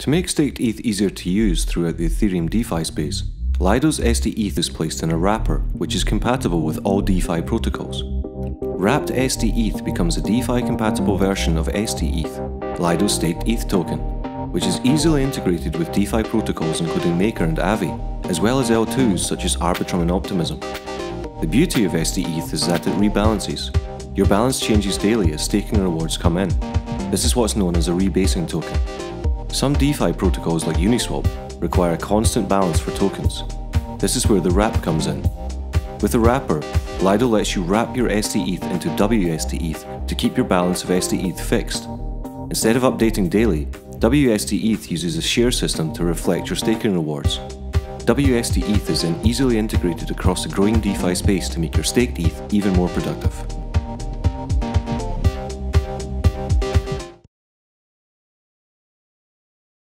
To make staked ETH easier to use throughout the Ethereum DeFi space, Lido's stETH is placed in a wrapper which is compatible with all DeFi protocols. Wrapped stETH becomes a DeFi-compatible version of stETH, Lido's staked ETH token, which is easily integrated with DeFi protocols including Maker and Aave, as well as L2s such as Arbitrum and Optimism. The beauty of stETH is that it rebalances. Your balance changes daily as staking rewards come in. This is what's known as a rebasing token. Some DeFi protocols like Uniswap require a constant balance for tokens. This is where the wrap comes in. With the wrapper, Lido lets you wrap your stETH into wstETH to keep your balance of stETH fixed. Instead of updating daily, wstETH uses a share system to reflect your staking rewards. wstETH is then easily integrated across the growing DeFi space to make your staked ETH even more productive.